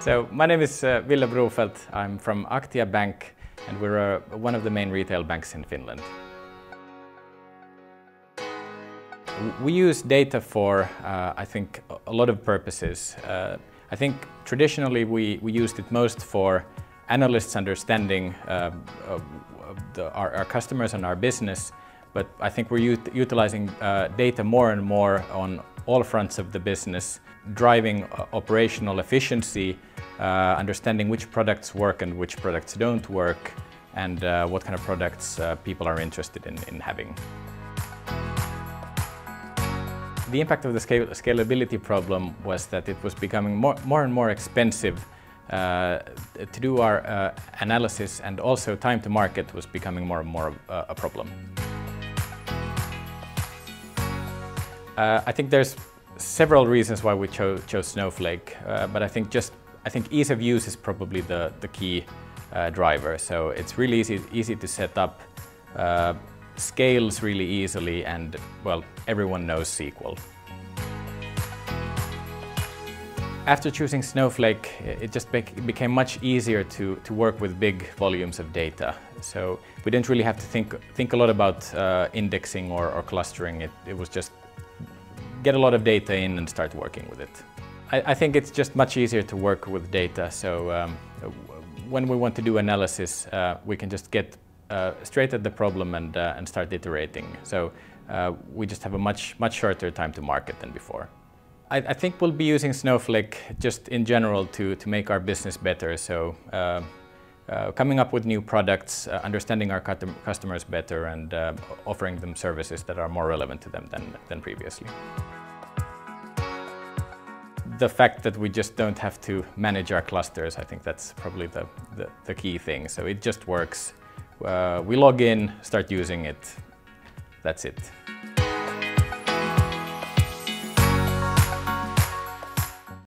So my name is Ville Brofeldt. I'm from Aktia Bank, and we're one of the main retail banks in Finland. We use data for, I think, a lot of purposes. I think traditionally we used it most for analysts understanding our customers and our business, but I think we're utilizing data more and more on all fronts of the business, driving operational efficiency, understanding which products work and which products don't work, and what kind of products people are interested in having. The impact of the scalability problem was that it was becoming more and more expensive to do our analysis, and also time to market was becoming more and more a problem. I think there's several reasons why we chose Snowflake, but I think ease of use is probably the key driver. So it's really easy to set up, scales really easily, and well, everyone knows SQL. After choosing Snowflake, it just became much easier to work with big volumes of data. So we didn't really have to think a lot about indexing or clustering. It was just get a lot of data in and start working with it. I think it's just much easier to work with data. So when we want to do analysis, we can just get straight at the problem and start iterating. So we just have a much shorter time to market than before. I think we'll be using Snowflake just in general to make our business better. So coming up with new products, understanding our customers better, and offering them services that are more relevant to them than previously. The fact that we just don't have to manage our clusters, I think that's probably the key thing. So it just works. We log in, start using it, that's it.